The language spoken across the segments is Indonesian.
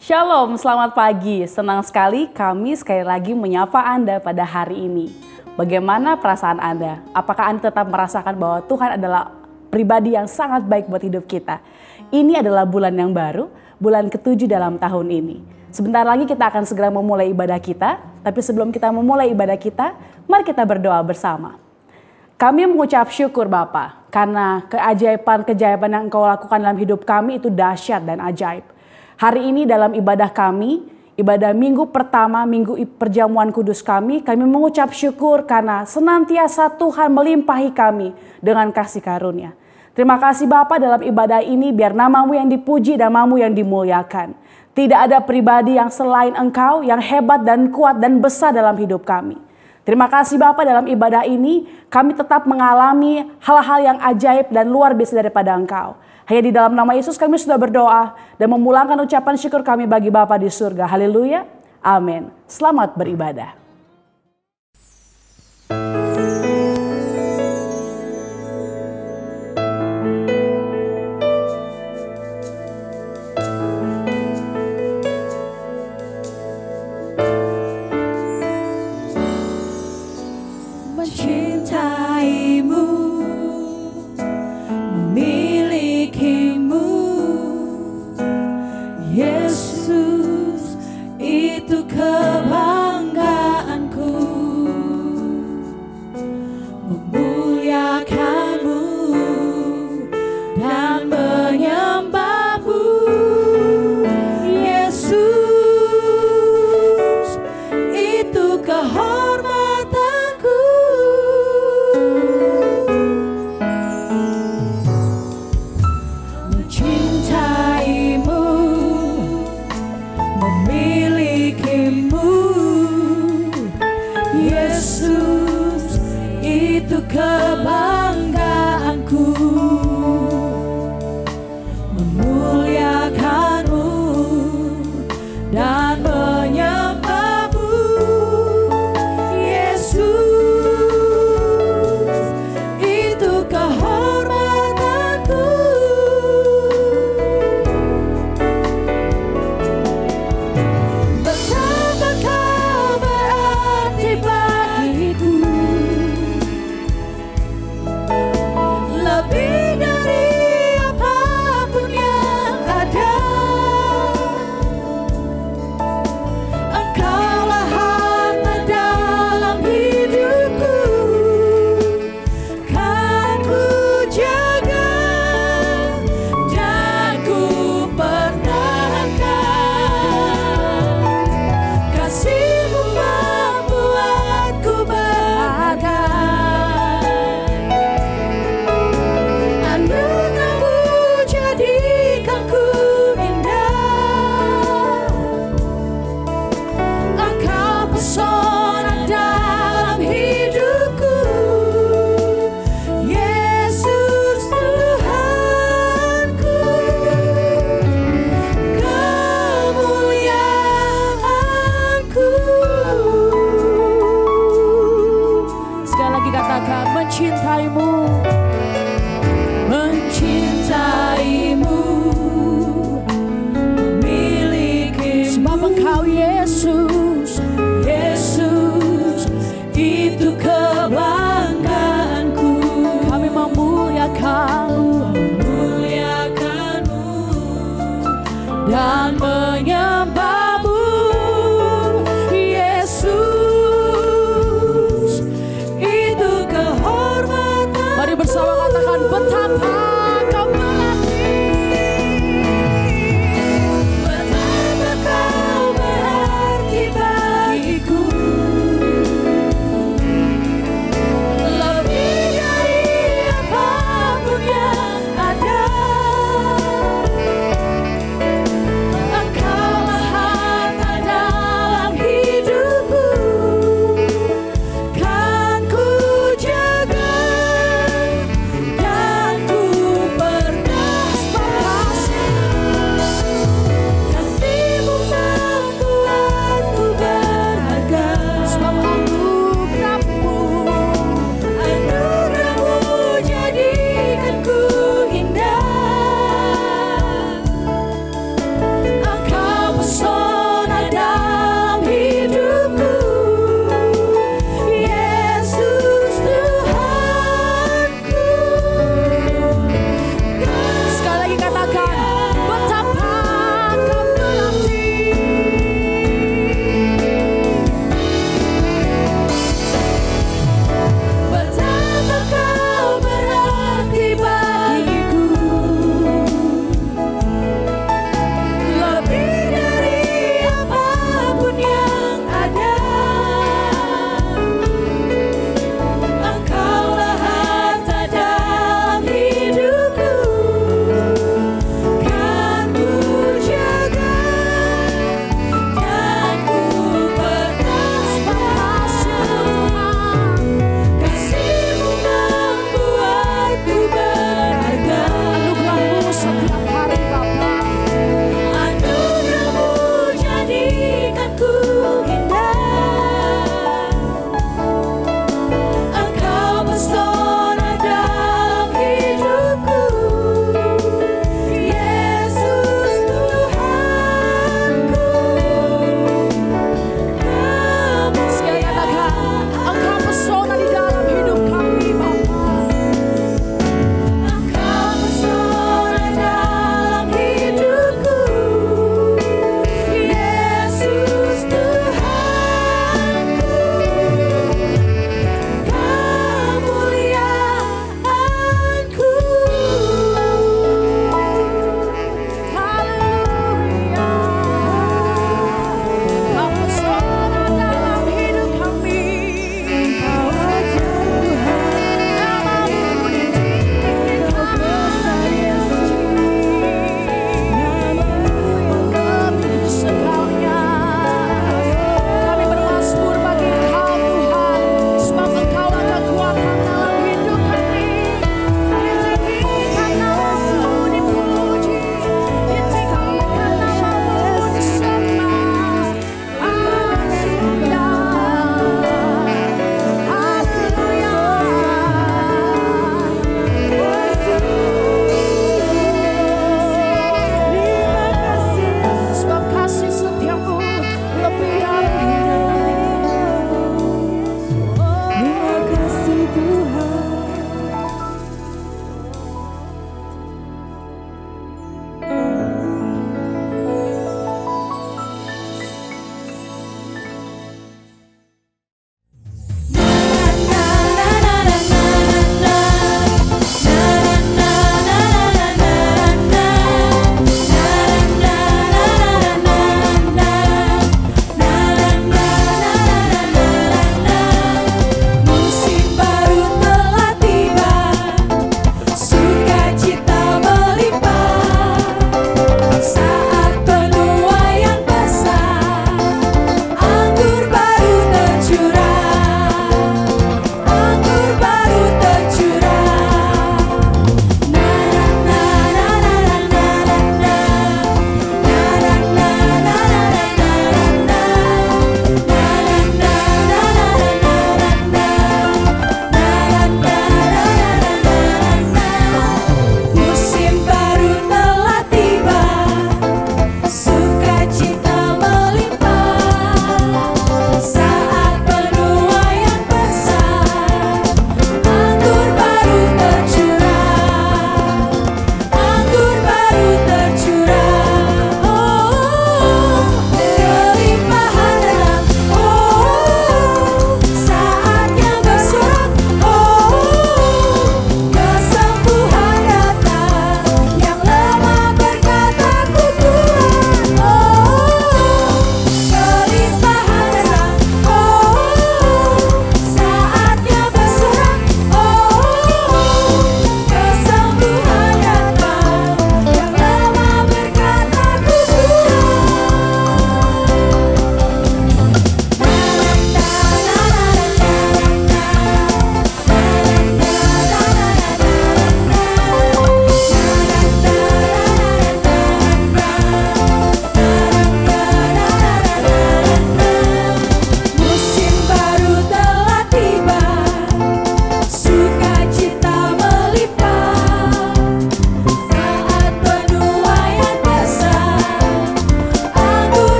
Shalom, selamat pagi. Senang sekali kami sekali lagi menyapa Anda pada hari ini. Bagaimana perasaan Anda? Apakah Anda tetap merasakan bahwa Tuhan adalah pribadi yang sangat baik buat hidup kita? Ini adalah bulan yang baru, bulan ke-7 dalam tahun ini. Sebentar lagi kita akan segera memulai ibadah kita, tapi sebelum kita memulai ibadah kita, mari kita berdoa bersama. Kami mengucap syukur Bapa, karena keajaiban-keajaiban yang Engkau lakukan dalam hidup kami itu dahsyat dan ajaib. Hari ini dalam ibadah kami, ibadah minggu pertama, minggu perjamuan kudus kami, kami mengucap syukur karena senantiasa Tuhan melimpahi kami dengan kasih karunia. Terima kasih Bapa dalam ibadah ini biar namamu yang dipuji dan namamu yang dimuliakan. Tidak ada pribadi yang selain Engkau yang hebat dan kuat dan besar dalam hidup kami. Terima kasih Bapa dalam ibadah ini kami tetap mengalami hal-hal yang ajaib dan luar biasa daripada Engkau. Hanya di dalam nama Yesus kami sudah berdoa dan memulangkan ucapan syukur kami bagi Bapa di surga. Haleluya. Amin. Selamat beribadah.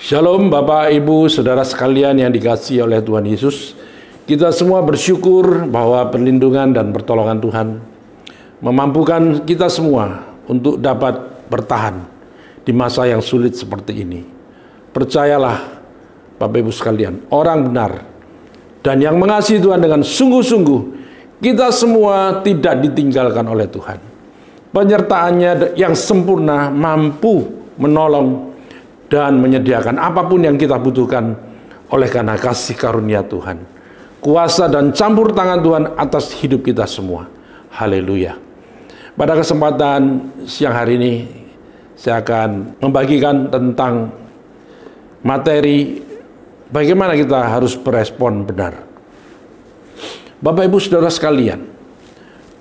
Shalom Bapak, Ibu, Saudara sekalian yang dikasihi oleh Tuhan Yesus. Kita semua bersyukur bahwa perlindungan dan pertolongan Tuhan memampukan kita semua untuk dapat bertahan di masa yang sulit seperti ini. Percayalah Bapak Ibu sekalian, orang benar dan yang mengasihi Tuhan dengan sungguh-sungguh, kita semua tidak ditinggalkan oleh Tuhan. Penyertaannya yang sempurna mampu menolong dan menyediakan apapun yang kita butuhkan oleh karena kasih karunia Tuhan. Kuasa dan campur tangan Tuhan atas hidup kita semua. Haleluya. Pada kesempatan siang hari ini, saya akan membagikan tentang materi bagaimana kita harus berespon benar. Bapak Ibu Saudara sekalian,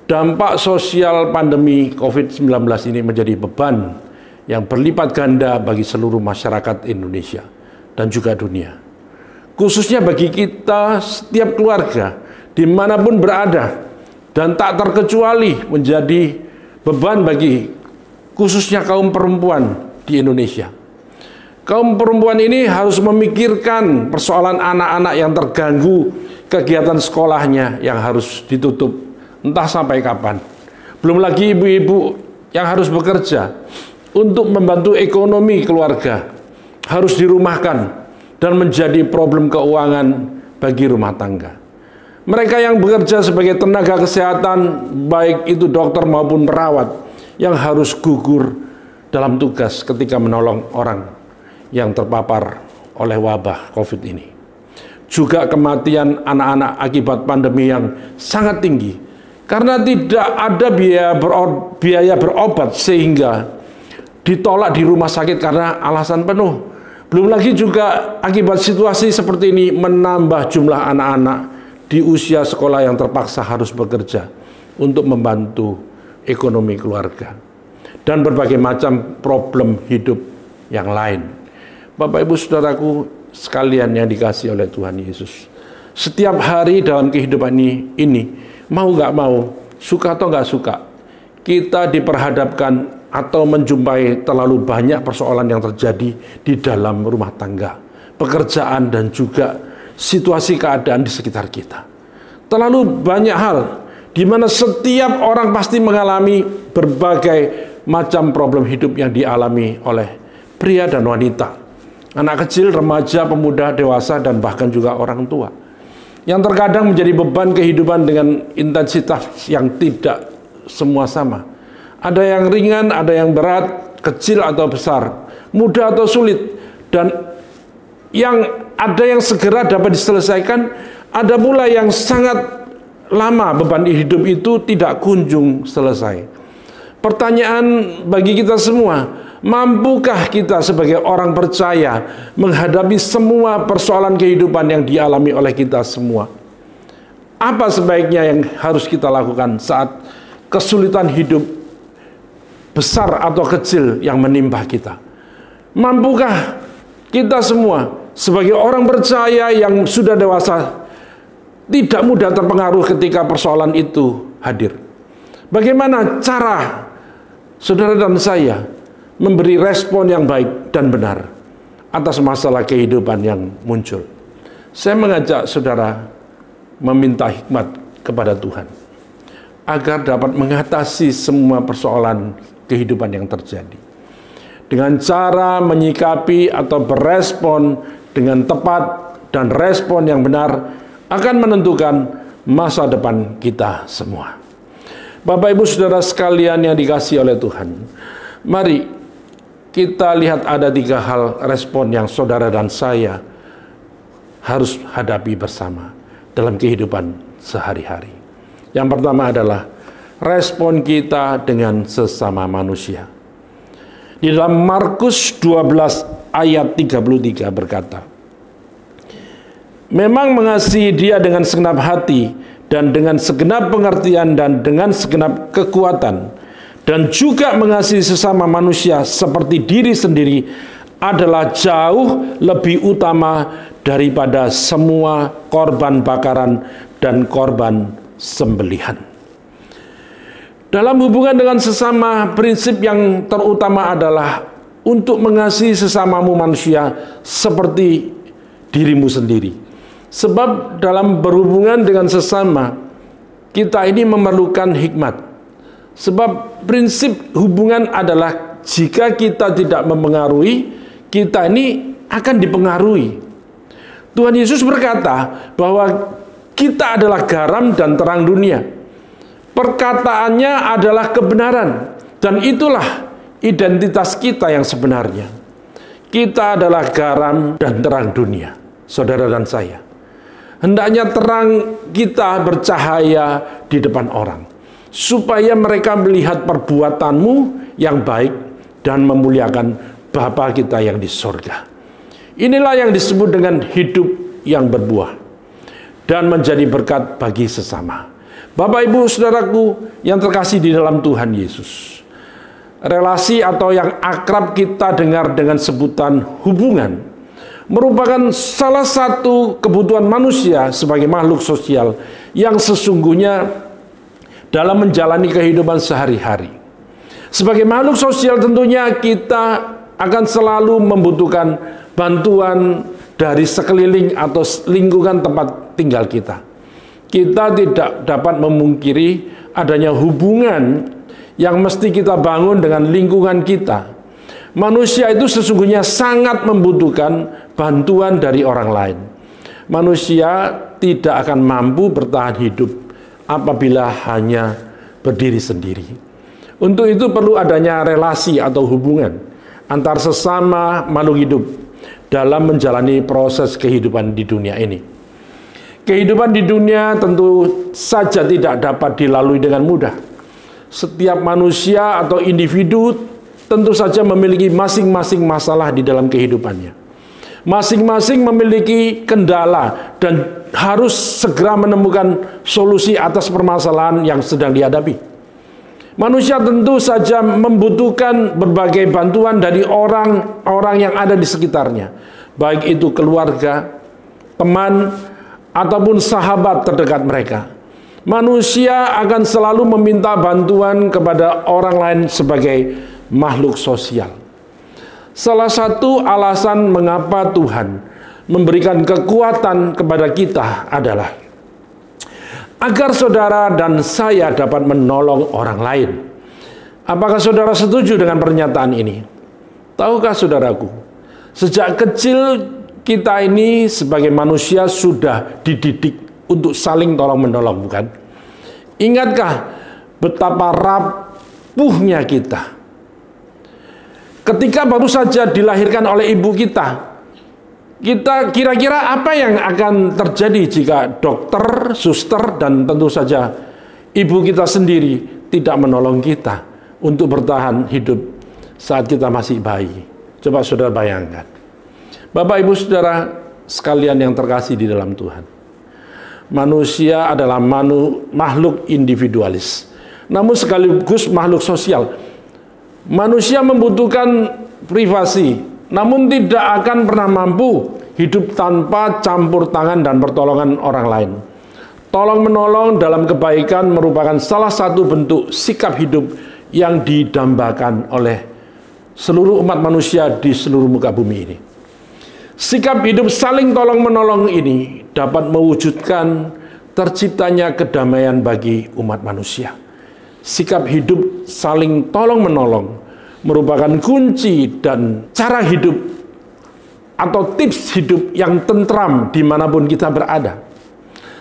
dampak sosial pandemi COVID-19 ini menjadi beban yang berlipat ganda bagi seluruh masyarakat Indonesia dan juga dunia. Khususnya bagi kita setiap keluarga, dimanapun berada, dan tak terkecuali menjadi beban bagi khususnya kaum perempuan di Indonesia. Kaum perempuan ini harus memikirkan persoalan anak-anak yang terganggu kegiatan sekolahnya yang harus ditutup entah sampai kapan. Belum lagi ibu-ibu yang harus bekerja untuk membantu ekonomi keluarga, harus dirumahkan dan menjadi problem keuangan bagi rumah tangga. Mereka yang bekerja sebagai tenaga kesehatan, baik itu dokter maupun perawat, yang harus gugur dalam tugas ketika menolong orang yang terpapar oleh wabah COVID ini. Juga kematian anak-anak akibat pandemi yang sangat tinggi, karena tidak ada biaya berobat sehingga ditolak di rumah sakit karena alasan penuh. Belum lagi juga akibat situasi seperti ini menambah jumlah anak-anak di usia sekolah yang terpaksa harus bekerja untuk membantu ekonomi keluarga dan berbagai macam problem hidup yang lain. Bapak Ibu Saudaraku sekalian yang dikasihi oleh Tuhan Yesus, setiap hari dalam kehidupan ini mau gak mau, suka atau gak suka, kita diperhadapkan atau menjumpai terlalu banyak persoalan yang terjadi di dalam rumah tangga, pekerjaan, dan juga situasi keadaan di sekitar kita. Terlalu banyak hal di mana setiap orang pasti mengalami berbagai macam problem hidup yang dialami oleh pria dan wanita, anak kecil, remaja, pemuda, dewasa, dan bahkan juga orang tua, yang terkadang menjadi beban kehidupan dengan intensitas yang tidak semua sama. Ada yang ringan, ada yang berat, kecil atau besar, mudah atau sulit, dan ada yang segera dapat diselesaikan, ada pula yang sangat lama beban hidup itu tidak kunjung selesai. Pertanyaan bagi kita semua, mampukah kita sebagai orang percaya menghadapi semua persoalan kehidupan yang dialami oleh kita semua? Apa sebaiknya yang harus kita lakukan saat kesulitan hidup besar atau kecil yang menimpa kita? Mampukah kita semua sebagai orang percaya yang sudah dewasa tidak mudah terpengaruh ketika persoalan itu hadir? Bagaimana cara saudara dan saya memberi respon yang baik dan benar atas masalah kehidupan yang muncul? Saya mengajak saudara meminta hikmat kepada Tuhan agar dapat mengatasi semua persoalan kehidupan yang terjadi dengan cara menyikapi atau berespon dengan tepat, dan respon yang benar akan menentukan masa depan kita semua. Bapak Ibu Saudara sekalian yang dikasihi oleh Tuhan, mari kita lihat ada tiga hal respon yang saudara dan saya harus hadapi bersama dalam kehidupan sehari-hari. Yang pertama adalah respon kita dengan sesama manusia. Di dalam Markus 12 ayat 33 berkata, "Memang mengasihi dia dengan segenap hati dan dengan segenap pengertian dan dengan segenap kekuatan, dan juga mengasihi sesama manusia seperti diri sendiri adalah jauh lebih utama daripada semua korban bakaran dan korban sembelihan." Dalam hubungan dengan sesama, prinsip yang terutama adalah untuk mengasihi sesamamu manusia seperti dirimu sendiri. Sebab dalam berhubungan dengan sesama, kita ini memerlukan hikmat. Sebab prinsip hubungan adalah jika kita tidak memengaruhi, kita ini akan dipengaruhi. Tuhan Yesus berkata bahwa kita adalah garam dan terang dunia. Perkataannya adalah kebenaran, dan itulah identitas kita yang sebenarnya. Kita adalah garam dan terang dunia, saudara dan saya. Hendaknya terang kita bercahaya di depan orang, supaya mereka melihat perbuatanmu yang baik dan memuliakan Bapa kita yang di surga. Inilah yang disebut dengan hidup yang berbuah dan menjadi berkat bagi sesama. Bapak, Ibu, saudaraku yang terkasih di dalam Tuhan Yesus, relasi atau yang akrab kita dengar dengan sebutan hubungan merupakan salah satu kebutuhan manusia sebagai makhluk sosial yang sesungguhnya dalam menjalani kehidupan sehari-hari. Sebagai makhluk sosial tentunya kita akan selalu membutuhkan bantuan dari sekeliling atau lingkungan tempat tinggal kita. Kita tidak dapat memungkiri adanya hubungan yang mesti kita bangun dengan lingkungan kita. Manusia itu sesungguhnya sangat membutuhkan bantuan dari orang lain. Manusia tidak akan mampu bertahan hidup apabila hanya berdiri sendiri. Untuk itu perlu adanya relasi atau hubungan antar sesama makhluk hidup dalam menjalani proses kehidupan di dunia ini. Kehidupan di dunia tentu saja tidak dapat dilalui dengan mudah. Setiap manusia atau individu tentu saja memiliki masing-masing masalah di dalam kehidupannya. Masing-masing memiliki kendala dan harus segera menemukan solusi atas permasalahan yang sedang dihadapi. Manusia tentu saja membutuhkan berbagai bantuan dari orang-orang yang ada di sekitarnya, baik itu keluarga, teman, ataupun sahabat terdekat mereka. Manusia akan selalu meminta bantuan kepada orang lain sebagai makhluk sosial. Salah satu alasan mengapa Tuhan memberikan kekuatan kepada kita adalah agar saudara dan saya dapat menolong orang lain. Apakah saudara setuju dengan pernyataan ini? Tahukah saudaraku, sejak kecil kita ini sebagai manusia sudah dididik untuk saling tolong-menolong, bukan? Ingatkah betapa rapuhnya kita ketika baru saja dilahirkan oleh ibu kita? Kita kira-kira apa yang akan terjadi jika dokter, suster, dan tentu saja ibu kita sendiri tidak menolong kita untuk bertahan hidup saat kita masih bayi? Coba saudara bayangkan. Bapak, Ibu, saudara sekalian yang terkasih di dalam Tuhan, manusia adalah makhluk individualis, namun sekaligus makhluk sosial. Manusia membutuhkan privasi, namun tidak akan pernah mampu hidup tanpa campur tangan dan pertolongan orang lain. Tolong-menolong dalam kebaikan merupakan salah satu bentuk sikap hidup yang didambakan oleh seluruh umat manusia di seluruh muka bumi ini. Sikap hidup saling tolong-menolong ini dapat mewujudkan terciptanya kedamaian bagi umat manusia. Sikap hidup saling tolong-menolong merupakan kunci dan cara hidup atau tips hidup yang tentram dimanapun kita berada.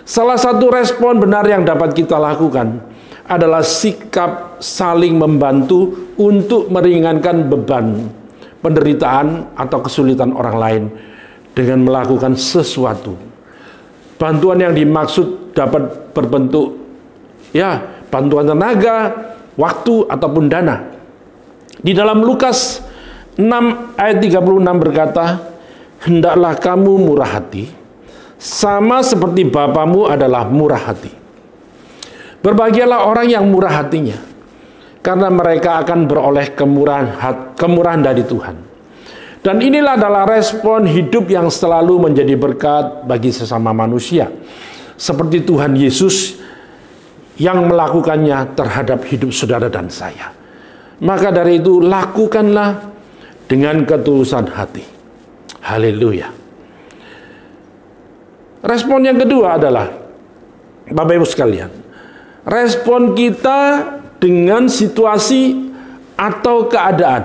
Salah satu respon benar yang dapat kita lakukan adalah sikap saling membantu untuk meringankan beban penderitaan atau kesulitan orang lain dengan melakukan sesuatu. Bantuan yang dimaksud dapat berbentuk bantuan tenaga, waktu, ataupun dana. Di dalam Lukas 6 ayat 36 berkata, "Hendaklah kamu murah hati, sama seperti Bapamu adalah murah hati." Berbahagialah orang yang murah hatinya, karena mereka akan beroleh kemurahan dari Tuhan. Dan inilah adalah respon hidup yang selalu menjadi berkat bagi sesama manusia, seperti Tuhan Yesus yang melakukannya terhadap hidup saudara dan saya. Maka dari itu, lakukanlah dengan ketulusan hati. Haleluya. Respon yang kedua adalah, Bapak Ibu sekalian, respon kita dengan situasi atau keadaan.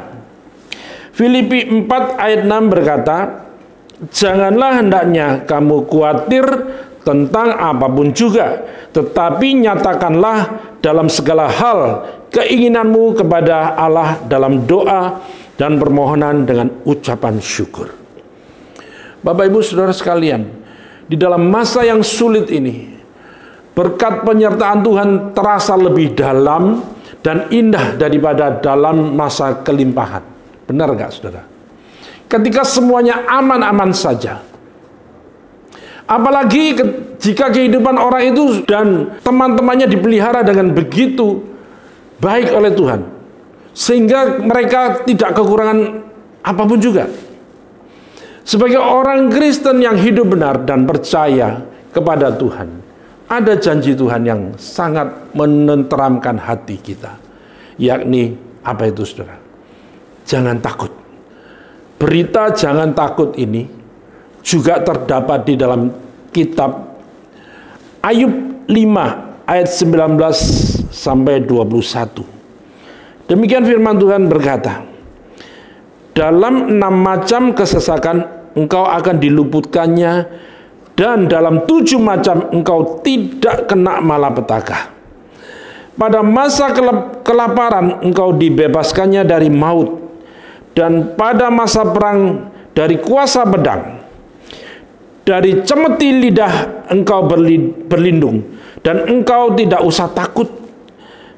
Filipi 4 ayat 6 berkata, janganlah hendaknya kamu khawatir tentang apapun juga, tetapi nyatakanlah dalam segala hal keinginanmu kepada Allah dalam doa dan permohonan dengan ucapan syukur. Bapak Ibu Saudara sekalian, di dalam masa yang sulit ini, berkat penyertaan Tuhan terasa lebih dalam dan indah daripada dalam masa kelimpahan. Benar nggak, saudara? Ketika semuanya aman-aman saja. Apalagi jika kehidupan orang itu dan teman-temannya dipelihara dengan begitu baik oleh Tuhan, sehingga mereka tidak kekurangan apapun juga. Sebagai orang Kristen yang hidup benar dan percaya kepada Tuhan, ada janji Tuhan yang sangat menenteramkan hati kita. Yakni apa itu, saudara? Jangan takut. Berita jangan takut ini juga terdapat di dalam kitab Ayub 5 ayat 19 sampai 21. Demikian firman Tuhan berkata, dalam 6 macam kesesakan engkau akan diluputkannya, dan dalam 7 macam engkau tidak kena malapetaka. Pada masa kelaparan engkau dibebaskannya dari maut, dan pada masa perang dari kuasa pedang. Dari cemeti lidah engkau berlindung, dan engkau tidak usah takut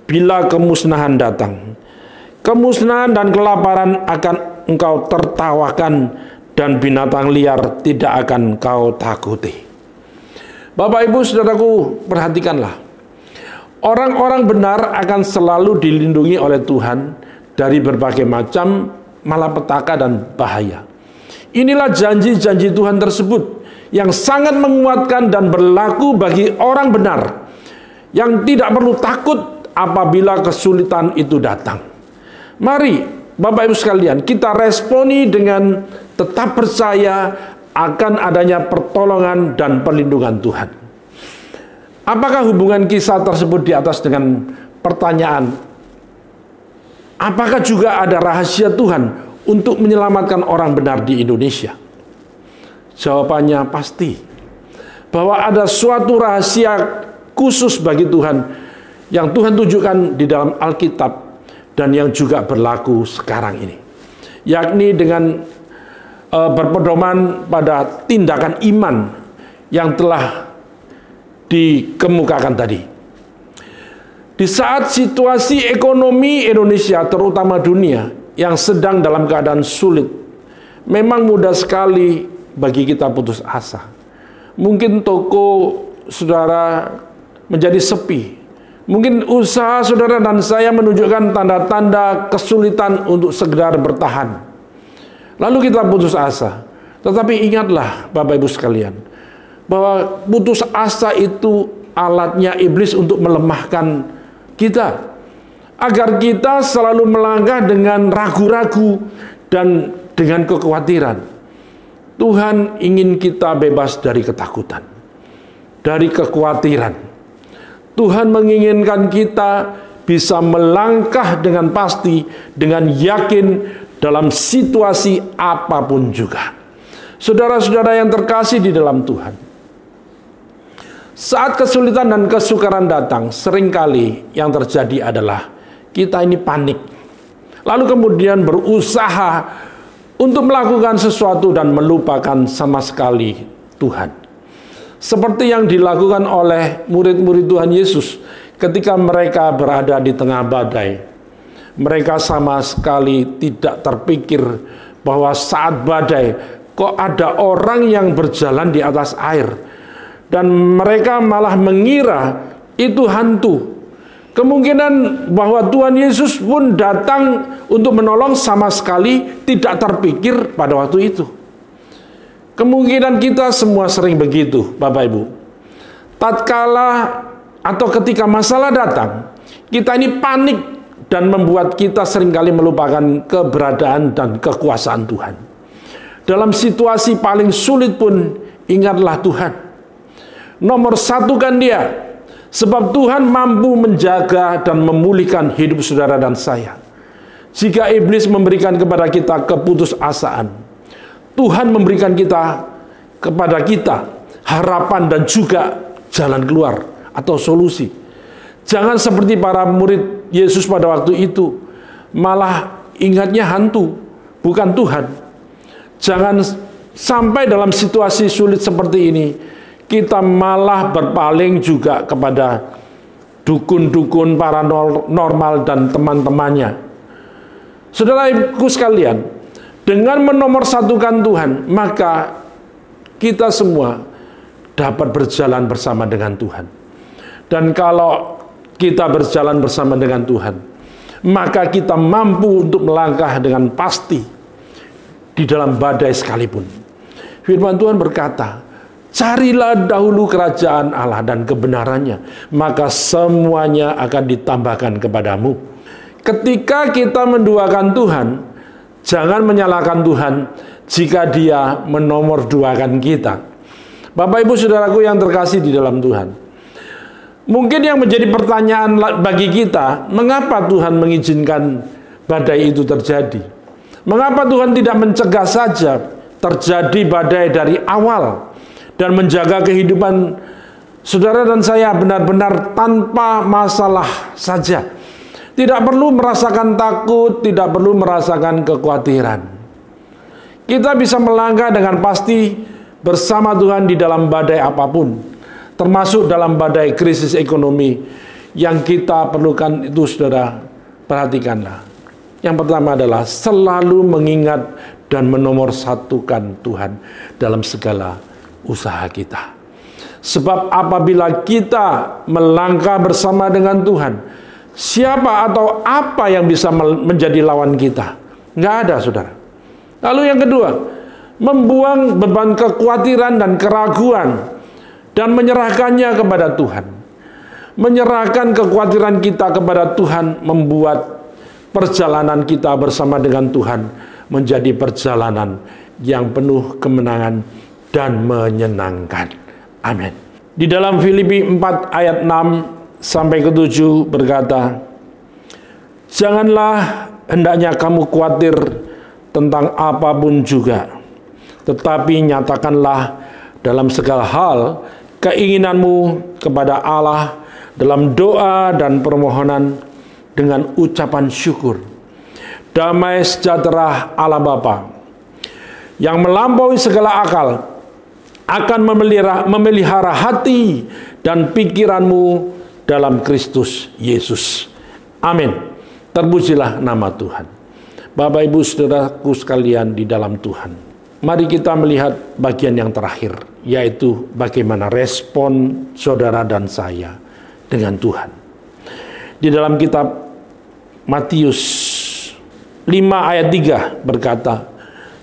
bila kemusnahan datang. Kemusnahan dan kelaparan akan engkau tertawakan, dan binatang liar tidak akan kau takuti. Bapak Ibu Saudaraku, perhatikanlah. Orang-orang benar akan selalu dilindungi oleh Tuhan dari berbagai macam malapetaka dan bahaya. Inilah janji-janji Tuhan tersebut yang sangat menguatkan dan berlaku bagi orang benar yang tidak perlu takut apabila kesulitan itu datang. Mari Bapak Ibu sekalian, kita responi dengan tetap percaya akan adanya pertolongan dan perlindungan Tuhan. Apakah hubungan kisah tersebut di atas dengan pertanyaan, apakah juga ada rahasia Tuhan untuk menyelamatkan orang benar di Indonesia? Jawabannya pasti, bahwa ada suatu rahasia khusus bagi Tuhan yang Tuhan tunjukkan di dalam Alkitab dan yang juga berlaku sekarang ini, yakni dengan berpedoman pada tindakan iman yang telah dikemukakan tadi. Di saat situasi ekonomi Indonesia, terutama dunia, yang sedang dalam keadaan sulit, memang mudah sekali bagi kita putus asa. Mungkin toko saudara menjadi sepi, mungkin usaha saudara dan saya menunjukkan tanda-tanda kesulitan untuk segera bertahan, lalu kita putus asa. Tetapi ingatlah Bapak Ibu sekalian, bahwa putus asa itu alatnya iblis untuk melemahkan kita, agar kita selalu melangkah dengan ragu-ragu dan dengan kekhawatiran. Tuhan ingin kita bebas dari ketakutan, dari kekhawatiran. Tuhan menginginkan kita bisa melangkah dengan pasti, dengan yakin dalam situasi apapun juga. Saudara-saudara yang terkasih di dalam Tuhan, saat kesulitan dan kesukaran datang, seringkali yang terjadi adalah kita ini panik, lalu kemudian berusaha untuk melakukan sesuatu dan melupakan sama sekali Tuhan. Seperti yang dilakukan oleh murid-murid Tuhan Yesus ketika mereka berada di tengah badai. Mereka sama sekali tidak terpikir bahwa saat badai kok ada orang yang berjalan di atas air. Dan mereka malah mengira itu hantu. Kemungkinan bahwa Tuhan Yesus pun datang untuk menolong sama sekali tidak terpikir pada waktu itu. Kemungkinan kita semua sering begitu, Bapak Ibu. Tatkala atau ketika masalah datang, kita ini panik dan membuat kita seringkali melupakan keberadaan dan kekuasaan Tuhan. Dalam situasi paling sulit pun, ingatlah Tuhan. Nomor satu kan Dia, sebab Tuhan mampu menjaga dan memulihkan hidup saudara dan saya. Jika iblis memberikan kepada kita keputusasaan, Tuhan memberikan kepada kita harapan dan juga jalan keluar atau solusi. Jangan seperti para murid Yesus pada waktu itu, malah ingatnya hantu, bukan Tuhan. Jangan sampai dalam situasi sulit seperti ini, kita malah berpaling juga kepada dukun-dukun, paranormal, dan teman-temannya. Saudaraku sekalian, dengan menomorsatukan Tuhan, maka kita semua dapat berjalan bersama dengan Tuhan. Dan kalau kita berjalan bersama dengan Tuhan, maka kita mampu untuk melangkah dengan pasti di dalam badai sekalipun. Firman Tuhan berkata, carilah dahulu kerajaan Allah dan kebenarannya, maka semuanya akan ditambahkan kepadamu. Ketika kita menduakan Tuhan, jangan menyalahkan Tuhan jika Dia menomorduakan kita. Bapak Ibu Saudaraku yang terkasih di dalam Tuhan, mungkin yang menjadi pertanyaan bagi kita, mengapa Tuhan mengizinkan badai itu terjadi? Mengapa Tuhan tidak mencegah saja terjadi badai dari awal dan menjaga kehidupan saudara dan saya benar-benar tanpa masalah saja? Tidak perlu merasakan takut, tidak perlu merasakan kekhawatiran. Kita bisa melangkah dengan pasti bersama Tuhan di dalam badai apapun, termasuk dalam badai krisis ekonomi yang kita perlukan itu, saudara, perhatikanlah. Yang pertama adalah selalu mengingat dan menomorsatukan Tuhan dalam segala usaha kita. Sebab apabila kita melangkah bersama dengan Tuhan, siapa atau apa yang bisa menjadi lawan kita? Nggak ada, saudara. Lalu yang kedua, membuang beban kekhawatiran dan keraguan dan menyerahkannya kepada Tuhan. Menyerahkan kekhawatiran kita kepada Tuhan membuat perjalanan kita bersama dengan Tuhan menjadi perjalanan yang penuh kemenangan dan menyenangkan. Amin. Di dalam Filipi 4 ayat 6 sampai ke 7 berkata, janganlah hendaknya kamu khawatir tentang apapun juga, tetapi nyatakanlah dalam segala hal keinginanmu kepada Allah dalam doa dan permohonan dengan ucapan syukur. Damai sejahtera Allah Bapa yang melampaui segala akal akan memelihara hati dan pikiranmu dalam Kristus Yesus. Amin. Terpujilah nama Tuhan. Bapak Ibu Saudaraku sekalian di dalam Tuhan, mari kita melihat bagian yang terakhir, yaitu bagaimana respon saudara dan saya dengan Tuhan. Di dalam kitab Matius 5 ayat 3 berkata,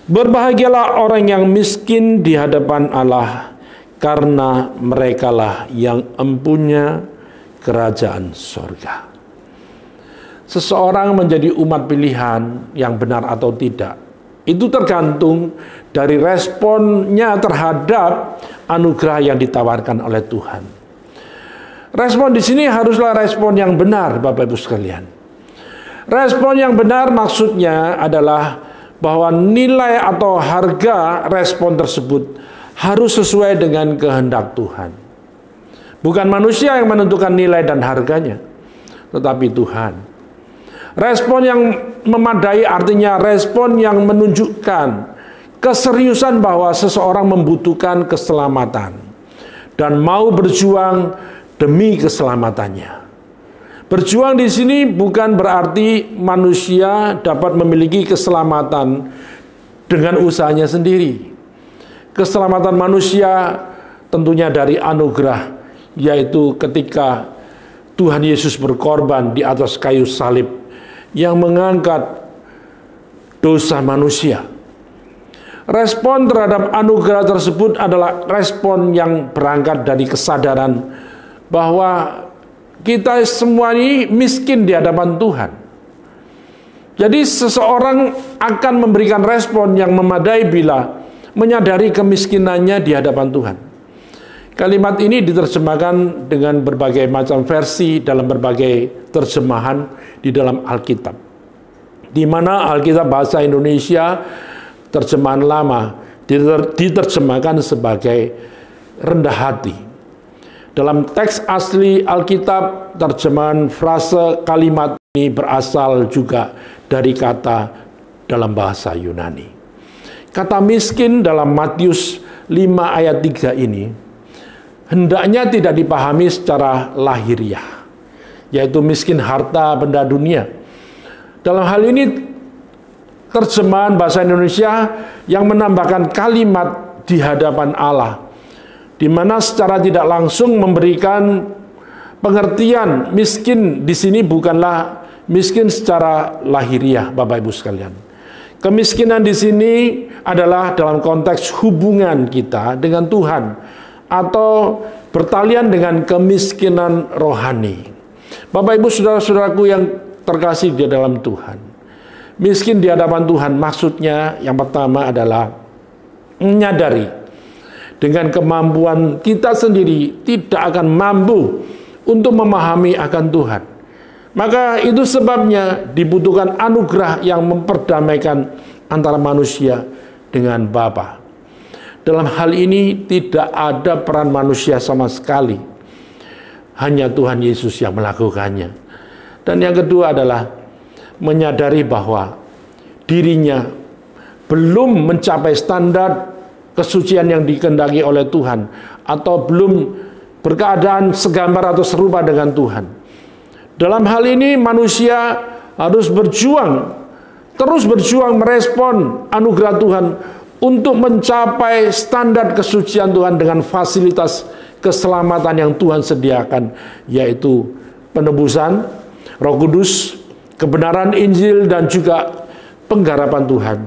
berbahagialah orang yang miskin di hadapan Allah, karena merekalah yang empunya kerajaan sorga. Seseorang menjadi umat pilihan yang benar atau tidak, itu tergantung dari responnya terhadap anugerah yang ditawarkan oleh Tuhan. Respon di sini haruslah respon yang benar, Bapak Ibu sekalian. Respon yang benar maksudnya adalah bahwa nilai atau harga respon tersebut harus sesuai dengan kehendak Tuhan. Bukan manusia yang menentukan nilai dan harganya, tetapi Tuhan. Respon yang memadai artinya respon yang menunjukkan keseriusan bahwa seseorang membutuhkan keselamatan dan mau berjuang demi keselamatannya. Berjuang di sini bukan berarti manusia dapat memiliki keselamatan dengan usahanya sendiri. Keselamatan manusia tentunya dari anugerah, yaitu ketika Tuhan Yesus berkorban di atas kayu salib yang mengangkat dosa manusia. Respon terhadap anugerah tersebut adalah respon yang berangkat dari kesadaran bahwa kita semua ini miskin di hadapan Tuhan. Jadi seseorang akan memberikan respon yang memadai bila menyadari kemiskinannya di hadapan Tuhan. Kalimat ini diterjemahkan dengan berbagai macam versi dalam berbagai terjemahan di dalam Alkitab. Di mana Alkitab bahasa Indonesia terjemahan lama diterjemahkan sebagai rendah hati. Dalam teks asli Alkitab, terjemahan frase kalimat ini berasal juga dari kata dalam bahasa Yunani. Kata miskin dalam Matius 5 ayat 3 ini hendaknya tidak dipahami secara lahiriah, yaitu miskin harta benda dunia. Dalam hal ini terjemahan bahasa Indonesia yang menambahkan kalimat di hadapan Allah, di mana secara tidak langsung memberikan pengertian miskin di sini bukanlah miskin secara lahiriah, Bapak Ibu sekalian. Kemiskinan di sini adalah dalam konteks hubungan kita dengan Tuhan atau bertalian dengan kemiskinan rohani. Bapak Ibu saudara-saudaraku yang terkasih di dalam Tuhan. Miskin di hadapan Tuhan maksudnya yang pertama adalah menyadari dengan kemampuan kita sendiri tidak akan mampu untuk memahami akan Tuhan. Maka itu sebabnya dibutuhkan anugerah yang memperdamaikan antara manusia dengan Bapa. Dalam hal ini tidak ada peran manusia sama sekali. Hanya Tuhan Yesus yang melakukannya. Dan yang kedua adalah menyadari bahwa dirinya belum mencapai standar kesucian yang dikehendaki oleh Tuhan atau belum berkeadaan segambar atau serupa dengan Tuhan. Dalam hal ini manusia harus terus berjuang merespon anugerah Tuhan untuk mencapai standar kesucian Tuhan dengan fasilitas keselamatan yang Tuhan sediakan, yaitu penebusan, Roh Kudus, kebenaran Injil, dan juga penggarapan Tuhan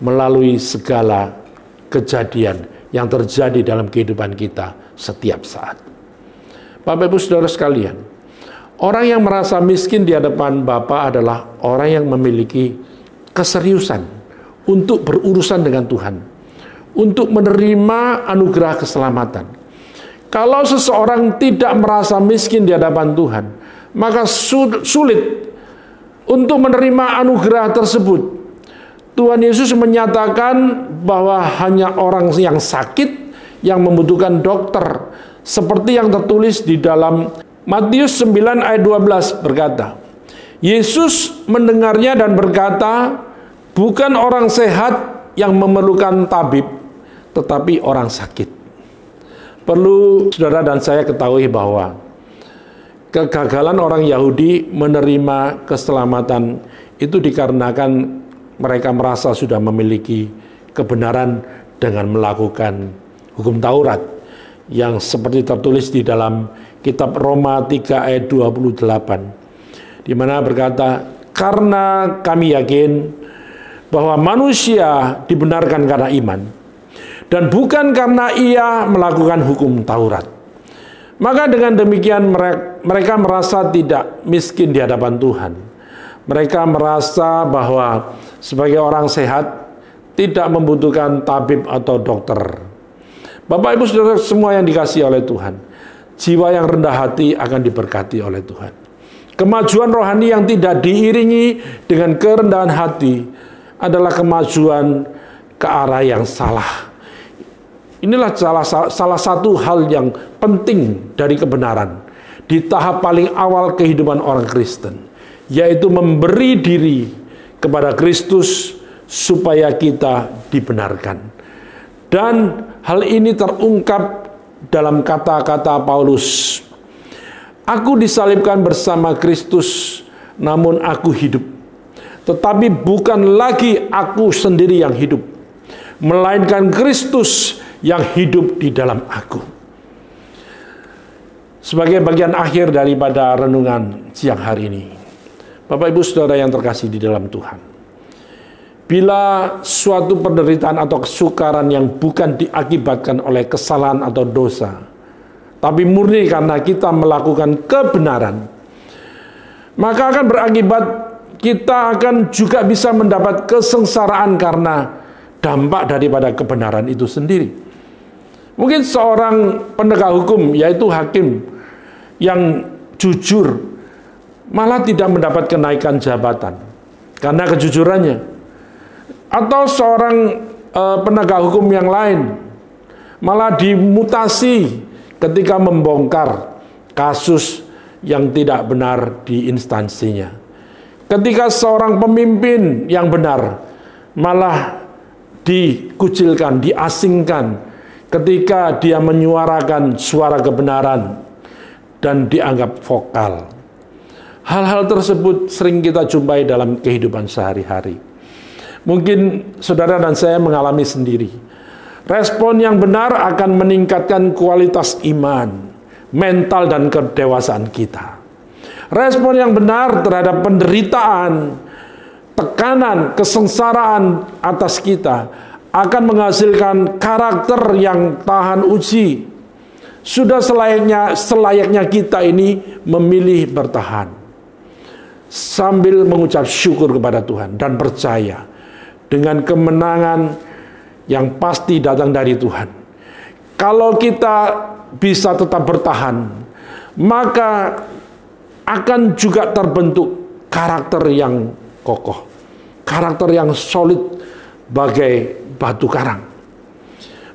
melalui segala kejadian yang terjadi dalam kehidupan kita setiap saat. Bapak Ibu saudara sekalian, orang yang merasa miskin di hadapan Bapa adalah orang yang memiliki keseriusan untuk berurusan dengan Tuhan, untuk menerima anugerah keselamatan. Kalau seseorang tidak merasa miskin di hadapan Tuhan, maka sulit untuk menerima anugerah tersebut. Tuhan Yesus menyatakan bahwa hanya orang yang sakit yang membutuhkan dokter, seperti yang tertulis di dalam Matius 9 ayat 12 berkata, Yesus mendengarnya dan berkata, bukan orang sehat yang memerlukan tabib, tetapi orang sakit. Perlu saudara dan saya ketahui bahwa kegagalan orang Yahudi menerima keselamatan itu dikarenakan mereka merasa sudah memiliki kebenaran dengan melakukan hukum Taurat yang seperti tertulis di dalam kitab Roma 3 ayat 28 di mana berkata, karena kami yakin bahwa manusia dibenarkan karena iman dan bukan karena ia melakukan hukum Taurat. Maka dengan demikian mereka merasa tidak miskin di hadapan Tuhan. Mereka merasa bahwa sebagai orang sehat tidak membutuhkan tabib atau dokter. Bapak Ibu saudara semua yang dikasihi oleh Tuhan, jiwa yang rendah hati akan diberkati oleh Tuhan. Kemajuan rohani yang tidak diiringi dengan kerendahan hati adalah kemajuan ke arah yang salah. Inilah salah satu hal yang penting dari kebenaran di tahap paling awal kehidupan orang Kristen, yaitu memberi diri kepada Kristus supaya kita dibenarkan. Dan hal ini terungkap dalam kata-kata Paulus, aku disalibkan bersama Kristus, namun aku hidup. Tetapi bukan lagi aku sendiri yang hidup, melainkan Kristus yang hidup di dalam aku. Sebagai bagian akhir daripada renungan siang hari ini, Bapak Ibu saudara yang terkasih di dalam Tuhan, bila suatu penderitaan atau kesukaran yang bukan diakibatkan oleh kesalahan atau dosa, tapi murni karena kita melakukan kebenaran, maka akan berakibat kita akan juga bisa mendapat kesengsaraan karena dampak daripada kebenaran itu sendiri. Mungkin seorang penegak hukum, yaitu hakim yang jujur, malah tidak mendapat kenaikan jabatan karena kejujurannya. Atau seorang penegak hukum yang lain malah dimutasi ketika membongkar kasus yang tidak benar di instansinya. Ketika seorang pemimpin yang benar malah dikucilkan, diasingkan ketika dia menyuarakan suara kebenaran dan dianggap vokal. Hal-hal tersebut sering kita jumpai dalam kehidupan sehari-hari. Mungkin saudara dan saya mengalami sendiri. Respon yang benar akan meningkatkan kualitas iman, mental, dan kedewasaan kita. Respon yang benar terhadap penderitaan, tekanan, kesengsaraan atas kita akan menghasilkan karakter yang tahan uji. Sudah selayaknya kita ini memilih bertahan sambil mengucap syukur kepada Tuhan dan percaya dengan kemenangan yang pasti datang dari Tuhan. Kalau kita bisa tetap bertahan, maka akan juga terbentuk karakter yang kokoh, karakter yang solid bagai batu karang.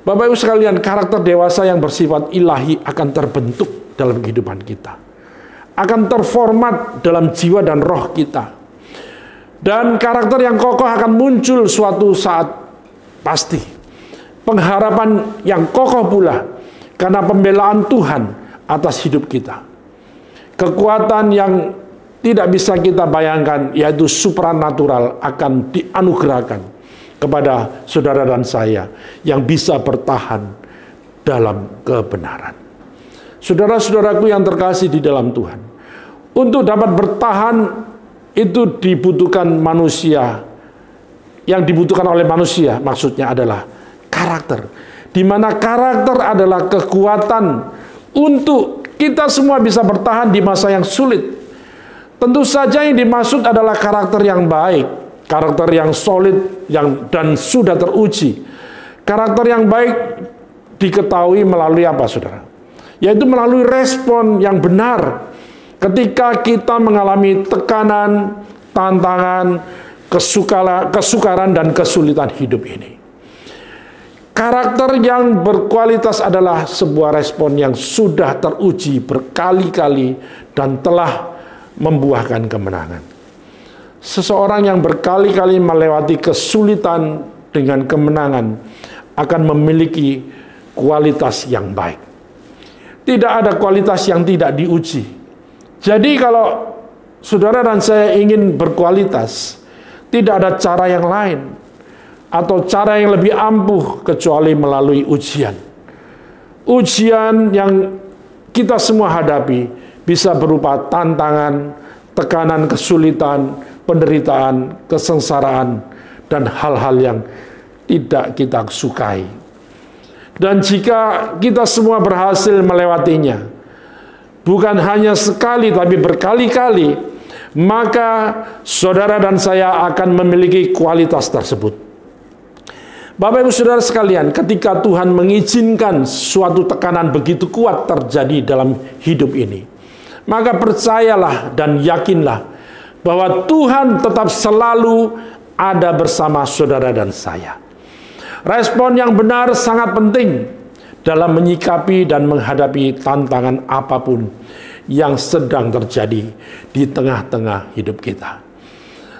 Bapak Ibu sekalian, karakter dewasa yang bersifat ilahi akan terbentuk dalam kehidupan kita. Akan terformat dalam jiwa dan roh kita. Dan karakter yang kokoh akan muncul suatu saat pasti. Pengharapan yang kokoh pula karena pembelaan Tuhan atas hidup kita. Kekuatan yang tidak bisa kita bayangkan, yaitu supranatural, akan dianugerahkan kepada saudara dan saya yang bisa bertahan dalam kebenaran. Saudara-saudaraku yang terkasih di dalam Tuhan, untuk dapat bertahan itu dibutuhkan manusia. Yang dibutuhkan oleh manusia maksudnya adalah karakter, di mana karakter adalah kekuatan untuk kita semua bisa bertahan di masa yang sulit. Tentu saja yang dimaksud adalah karakter yang baik, karakter yang solid dan sudah teruji. Karakter yang baik diketahui melalui apa, saudara? Yaitu melalui respon yang benar ketika kita mengalami tekanan, tantangan, kesukaran, dan kesulitan hidup ini. Karakter yang berkualitas adalah sebuah respon yang sudah teruji berkali-kali dan telah membuahkan kemenangan. Seseorang yang berkali-kali melewati kesulitan dengan kemenangan akan memiliki kualitas yang baik. Tidak ada kualitas yang tidak diuji. Jadi kalau saudara dan saya ingin berkualitas, tidak ada cara yang lain atau cara yang lebih ampuh kecuali melalui ujian. Ujian yang kita semua hadapi bisa berupa tantangan, tekanan, kesulitan, penderitaan, kesengsaraan, dan hal-hal yang tidak kita sukai. Dan jika kita semua berhasil melewatinya, bukan hanya sekali tapi berkali-kali, maka saudara dan saya akan memiliki kualitas tersebut. Bapak Ibu saudara sekalian, ketika Tuhan mengizinkan suatu tekanan begitu kuat terjadi dalam hidup ini, maka percayalah dan yakinlah bahwa Tuhan tetap selalu ada bersama saudara dan saya. Respon yang benar sangat penting dalam menyikapi dan menghadapi tantangan apapun yang sedang terjadi di tengah-tengah hidup kita.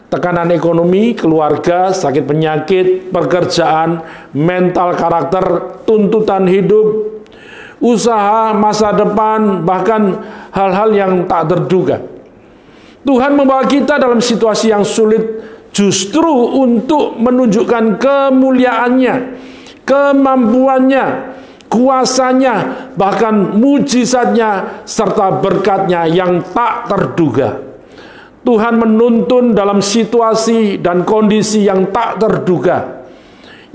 Tekanan ekonomi, keluarga, sakit penyakit, pekerjaan, mental karakter, tuntutan hidup, usaha, masa depan, bahkan hal-hal yang tak terduga. Tuhan membawa kita dalam situasi yang sulit justru untuk menunjukkan kemuliaannya, kemampuannya, kuasanya, bahkan mujizatnya, serta berkatnya yang tak terduga. Tuhan menuntun dalam situasi dan kondisi yang tak terduga,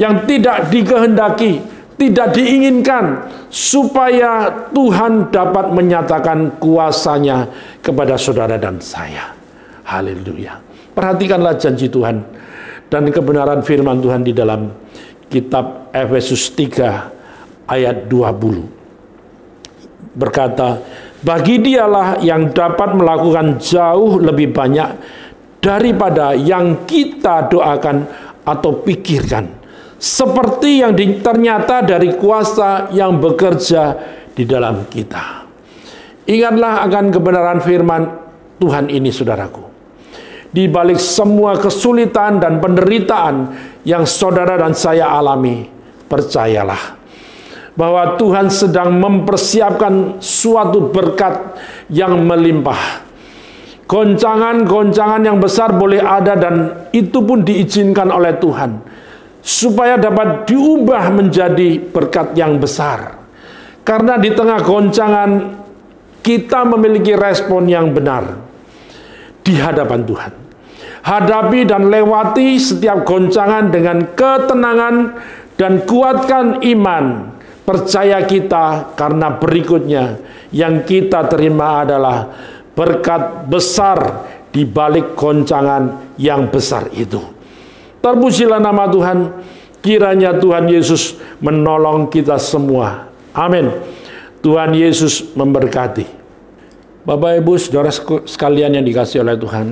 yang tidak dikehendaki, tidak diinginkan, supaya Tuhan dapat menyatakan kuasanya kepada saudara dan saya. Haleluya. Perhatikanlah janji Tuhan dan kebenaran firman Tuhan di dalam kitab Efesus 3 ayat 20. Berkata, bagi dialah yang dapat melakukan jauh lebih banyak daripada yang kita doakan atau pikirkan, seperti yang ternyata dari kuasa yang bekerja di dalam kita. Ingatlah akan kebenaran firman Tuhan ini, saudaraku. Di balik semua kesulitan dan penderitaan yang saudara dan saya alami, percayalah bahwa Tuhan sedang mempersiapkan suatu berkat yang melimpah. Goncangan-goncangan yang besar boleh ada dan itu pun diizinkan oleh Tuhan, supaya dapat diubah menjadi berkat yang besar. Karena di tengah goncangan, kita memiliki respon yang benar di hadapan Tuhan. Hadapi dan lewati setiap goncangan dengan ketenangan dan kuatkan iman, percaya kita, karena berikutnya yang kita terima adalah berkat besar di balik goncangan yang besar itu. Terpujilah nama Tuhan, kiranya Tuhan Yesus menolong kita semua. Amin. Tuhan Yesus memberkati. Bapak, Ibu, Saudara sekalian yang dikasihi oleh Tuhan,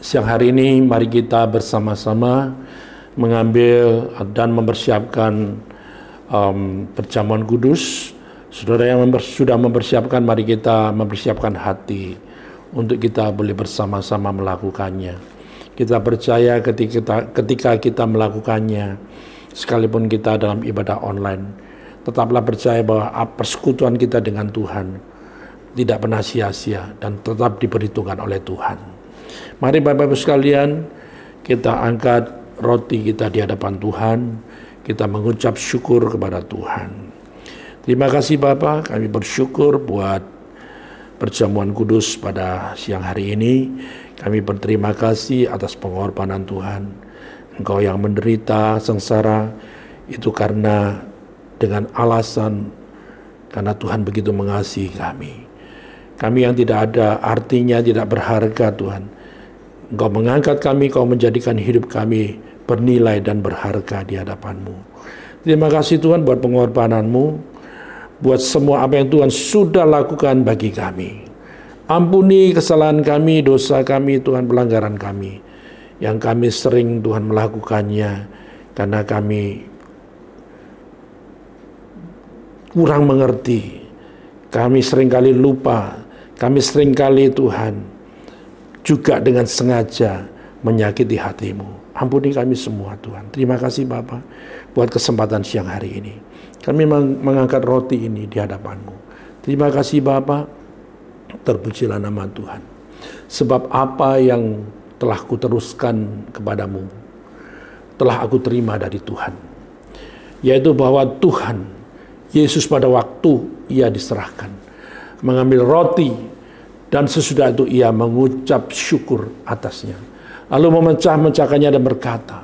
siang hari ini mari kita bersama-sama mengambil dan mempersiapkan perjamuan kudus. Saudara yang sudah mempersiapkan, mari kita mempersiapkan hati untuk kita boleh bersama-sama melakukannya. Kita percaya ketika kita melakukannya, sekalipun kita dalam ibadah online, tetaplah percaya bahwa persekutuan kita dengan Tuhan tidak pernah sia-sia dan tetap diperhitungkan oleh Tuhan. Mari Bapak-Ibu sekalian, kita angkat roti kita di hadapan Tuhan. Kita mengucap syukur kepada Tuhan. Terima kasih Bapa, kami bersyukur buat perjamuan kudus pada siang hari ini. Kami berterima kasih atas pengorbanan Tuhan. Engkau yang menderita sengsara itu karena dengan alasan karena Tuhan begitu mengasihi kami. Kami yang tidak ada artinya, tidak berharga Tuhan, Engkau mengangkat kami, Engkau menjadikan hidup kami bernilai dan berharga di hadapan-Mu. Terima kasih Tuhan buat pengorbanan-Mu, buat semua apa yang Tuhan sudah lakukan bagi kami. Ampuni kesalahan kami, dosa kami Tuhan, pelanggaran kami, yang kami sering Tuhan melakukannya karena kami kurang mengerti. Kami seringkali lupa. Kami seringkali Tuhan juga dengan sengaja menyakiti hati-Mu. Ampuni kami semua Tuhan. Terima kasih Bapa buat kesempatan siang hari ini. Kami mengangkat roti ini di hadapan-Mu. Terima kasih Bapa. Terpujilah nama Tuhan. Sebab apa yang telah kuteruskan kepadamu, telah aku terima dari Tuhan. Yaitu bahwa Tuhan Yesus pada waktu Ia diserahkan, mengambil roti dan sesudah itu Ia mengucap syukur atasnya, lalu memecah-mecahkannya dan berkata,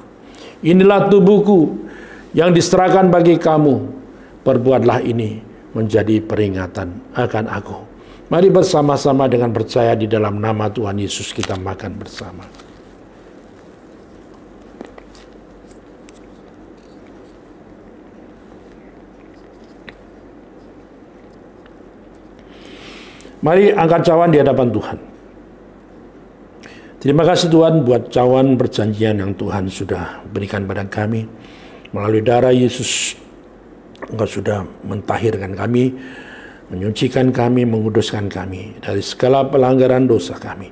inilah tubuhku yang diserahkan bagi kamu, perbuatlah ini menjadi peringatan akan aku. Mari bersama-sama dengan percaya di dalam nama Tuhan Yesus kita makan bersama. Mari angkat cawan di hadapan Tuhan. Terima kasih Tuhan buat cawan perjanjian yang Tuhan sudah berikan pada kami. Melalui darah Yesus, Engkau sudah mentahirkan kami, menyucikan kami, menguduskan kami dari segala pelanggaran dosa kami.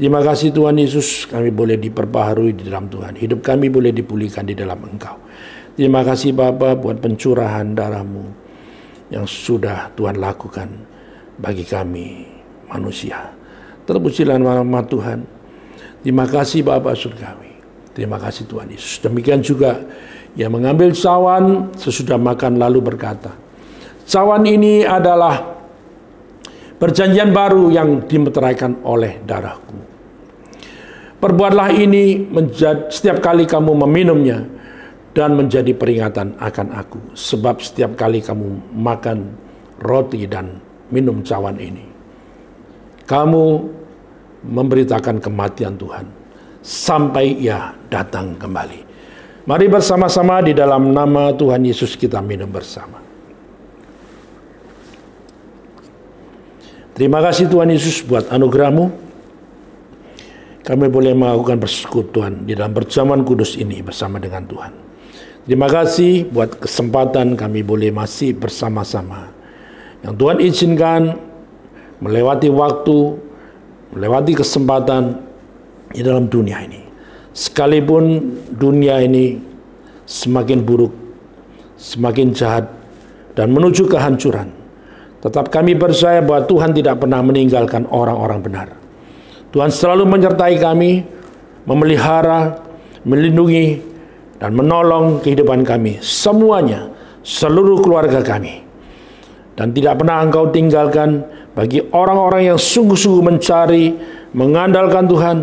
Terima kasih Tuhan Yesus, kami boleh diperbaharui di dalam Tuhan. Hidup kami boleh dipulihkan di dalam Engkau. Terima kasih Bapa buat pencurahan darah-Mu yang sudah Tuhan lakukan bagi kami manusia. Terpujilah nama Tuhan. Terima kasih Bapa surgawi. Terima kasih Tuhan Yesus. Demikian juga Ia mengambil cawan sesudah makan lalu berkata, cawan ini adalah perjanjian baru yang dimeteraikan oleh darahku. Perbuatlah ini setiap kali kamu meminumnya dan menjadi peringatan akan aku. Sebab setiap kali kamu makan roti dan minum cawan ini, kamu memberitakan kematian Tuhan sampai ia datang kembali. Mari bersama-sama di dalam nama Tuhan Yesus kita minum bersama. Terima kasih Tuhan Yesus buat anugerah-Mu. Kami boleh melakukan persekutuan di dalam perjamuan kudus ini bersama dengan Tuhan. Terima kasih buat kesempatan kami boleh masih bersama-sama. Yang Tuhan izinkan melewati waktu, melewati kesempatan di dalam dunia ini. Sekalipun dunia ini semakin buruk, semakin jahat, dan menuju kehancuran. Tetap kami percaya bahwa Tuhan tidak pernah meninggalkan orang-orang benar. Tuhan selalu menyertai kami, memelihara, melindungi, dan menolong kehidupan kami. Semuanya, seluruh keluarga kami. Dan tidak pernah Engkau tinggalkan bagi orang-orang yang sungguh-sungguh mencari, mengandalkan Tuhan,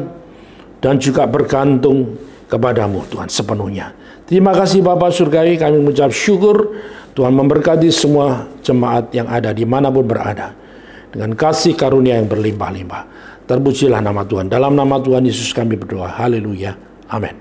dan juga bergantung kepadamu Tuhan sepenuhnya. Terima kasih Bapa Surgawi, kami mengucap syukur. Tuhan memberkati semua jemaat yang ada dimanapun berada. Dengan kasih karunia yang berlimpah-limpah. Terpujilah nama Tuhan. Dalam nama Tuhan Yesus kami berdoa. Haleluya. Amin.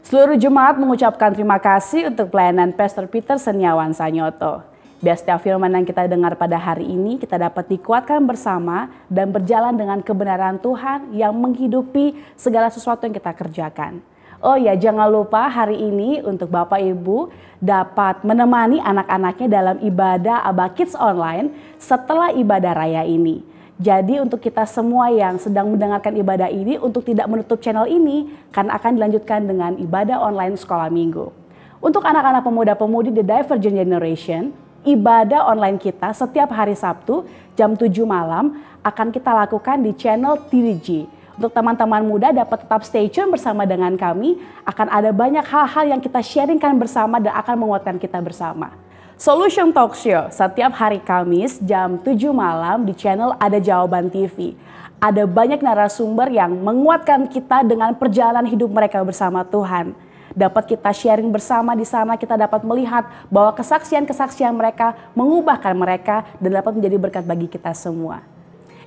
Seluruh jemaat mengucapkan terima kasih untuk pelayanan Pastor Peter Seniawan Sanyoto. Biar setiap firman yang kita dengar pada hari ini kita dapat dikuatkan bersama dan berjalan dengan kebenaran Tuhan yang menghidupi segala sesuatu yang kita kerjakan. Oh ya, jangan lupa hari ini untuk Bapak Ibu dapat menemani anak-anaknya dalam ibadah Abah Kids Online setelah ibadah raya ini. Jadi untuk kita semua yang sedang mendengarkan ibadah ini untuk tidak menutup channel ini karena akan dilanjutkan dengan ibadah online sekolah minggu. Untuk anak-anak pemuda-pemudi The Divergent Generation, ibadah online kita setiap hari Sabtu jam 7 malam akan kita lakukan di channel TDG. Untuk teman-teman muda dapat tetap stay tune bersama dengan kami. Akan ada banyak hal-hal yang kita sharingkan bersama dan akan menguatkan kita bersama. Solution Talk Show setiap hari Kamis jam 7 malam di channel Ada Jawaban TV. Ada banyak narasumber yang menguatkan kita dengan perjalanan hidup mereka bersama Tuhan. Dapat kita sharing bersama di sana, kita dapat melihat bahwa kesaksian-kesaksian mereka mengubahkan mereka dan dapat menjadi berkat bagi kita semua.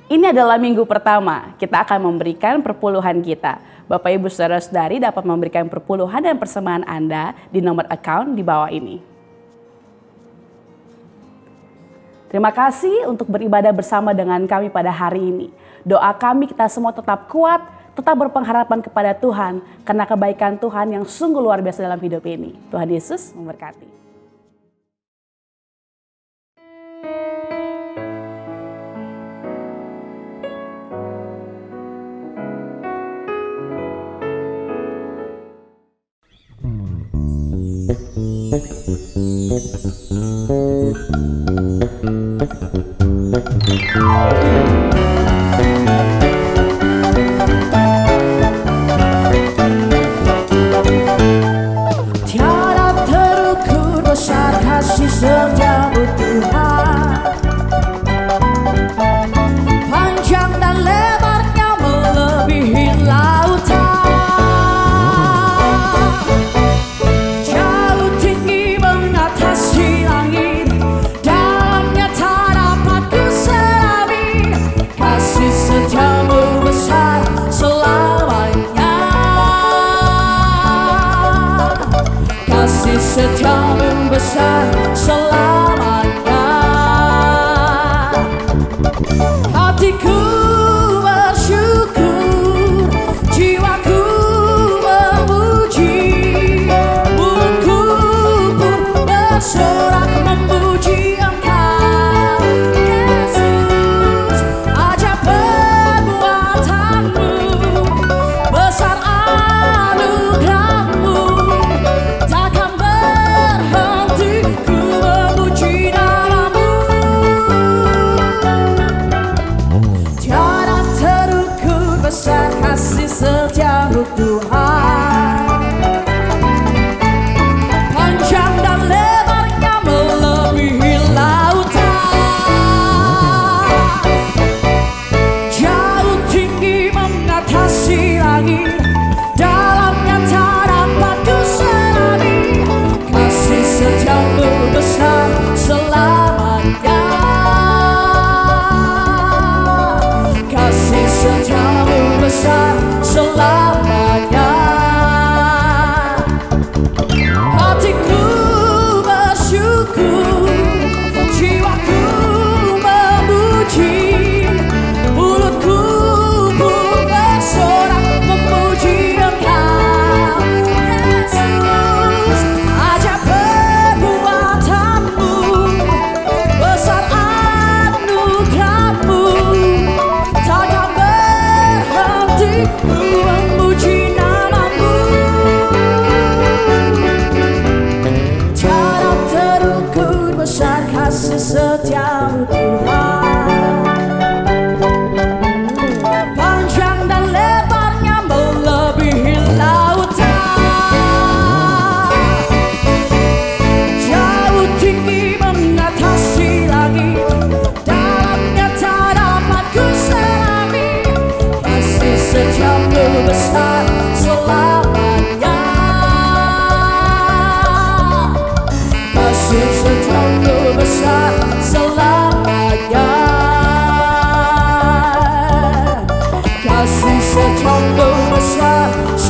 Ini adalah minggu pertama, kita akan memberikan perpuluhan kita. Bapak Ibu Saudara-saudari dapat memberikan perpuluhan dan persembahan Anda di nomor account di bawah ini. Terima kasih untuk beribadah bersama dengan kami pada hari ini. Doa kami kita semua tetap kuat, tetap berpengharapan kepada Tuhan karena kebaikan Tuhan yang sungguh luar biasa dalam hidup ini. Tuhan Yesus memberkati. Tiada terukur besar kasih menyambut Tuhan, panjang dan lebarnya melebihi lautan, jauh tinggi mengatasi langit, dalamnya tak dapat kuselami, kasih sejauh besar selamanya, kasih sejauh besar selamanya. Hatiku bersyukur, jiwaku memuji, mulutku pun bersorak memuji Engkau, Yesus. Ajaib perbuatanmu, besar anugerahmu, takkan berhenti ku.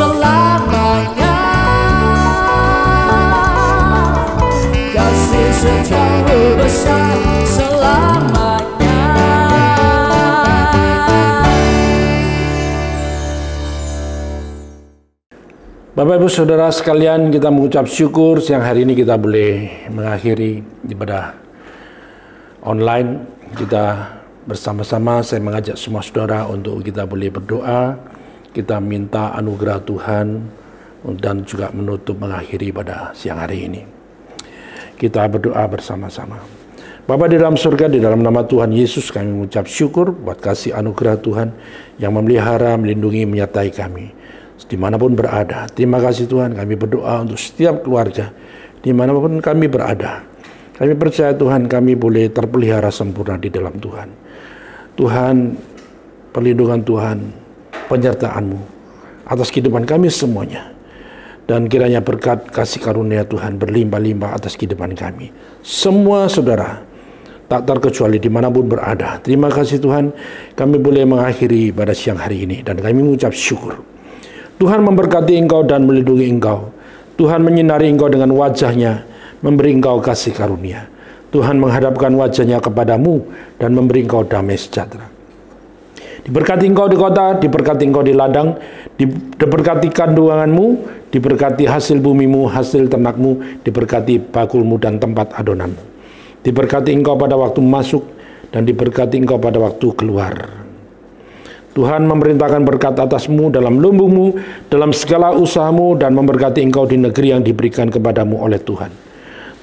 selamanya. Kasih sejati besar selamanya. Bapak Ibu Saudara sekalian, kita mengucap syukur siang hari ini kita boleh mengakhiri ibadah online kita bersama-sama. Saya mengajak semua saudara untuk kita boleh berdoa, kita minta anugerah Tuhan dan juga menutup mengakhiri pada siang hari ini. Kita berdoa bersama-sama. Bapa di dalam surga, di dalam nama Tuhan Yesus kami mengucap syukur buat kasih anugerah Tuhan yang memelihara, melindungi, menyertai kami dimanapun berada. Terima kasih Tuhan, kami berdoa untuk setiap keluarga dimanapun kami berada. Kami percaya Tuhan kami boleh terpelihara sempurna di dalam Tuhan. Tuhan, perlindungan Tuhan, penyertaan-Mu atas kehidupan kami semuanya. Dan kiranya berkat kasih karunia Tuhan berlimpah-limpah atas kehidupan kami semua saudara, tak terkecuali dimanapun berada. Terima kasih Tuhan, kami boleh mengakhiri pada siang hari ini. Dan kami mengucap syukur. Tuhan memberkati engkau dan melindungi engkau. Tuhan menyinari engkau dengan wajah-Nya, memberi engkau kasih karunia. Tuhan menghadapkan wajah-Nya kepadamu dan memberi engkau damai sejahtera. Diberkati engkau di kota, diberkati engkau di ladang, diberkati kandunganmu, diberkati hasil bumimu, hasil ternakmu, diberkati bakulmu dan tempat adonanmu. Diberkati engkau pada waktu masuk dan diberkati engkau pada waktu keluar. Tuhan memerintahkan berkat atasmu dalam lumbungmu, dalam segala usahamu, dan memberkati engkau di negeri yang diberikan kepadamu oleh Tuhan.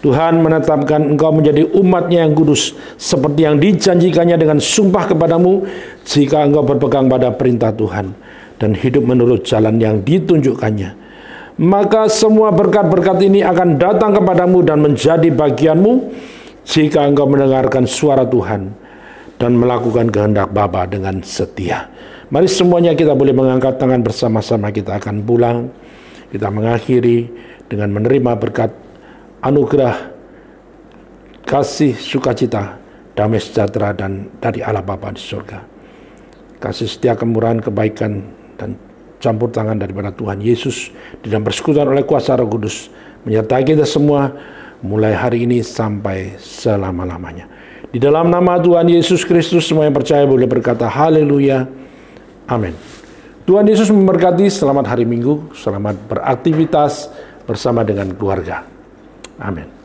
Tuhan menetapkan engkau menjadi umat-Nya yang kudus, seperti yang dijanjikannya dengan sumpah kepadamu, jika engkau berpegang pada perintah Tuhan dan hidup menurut jalan yang ditunjukkannya. Maka semua berkat-berkat ini akan datang kepadamu dan menjadi bagianmu, jika engkau mendengarkan suara Tuhan dan melakukan kehendak Bapa dengan setia. Mari semuanya kita boleh mengangkat tangan bersama-sama. Kita akan pulang, kita mengakhiri dengan menerima berkat anugerah, kasih, sukacita, damai sejahtera dan dari Allah Bapa di surga. Kasih setia, kemurahan, kebaikan, dan campur tangan daripada Tuhan Yesus di dalam persekutuan oleh kuasa Roh Kudus menyertai kita semua mulai hari ini sampai selama-lamanya. Di dalam nama Tuhan Yesus Kristus semua yang percaya boleh berkata haleluya. Amin. Tuhan Yesus memberkati. Selamat hari Minggu, selamat beraktivitas bersama dengan keluarga. Amen.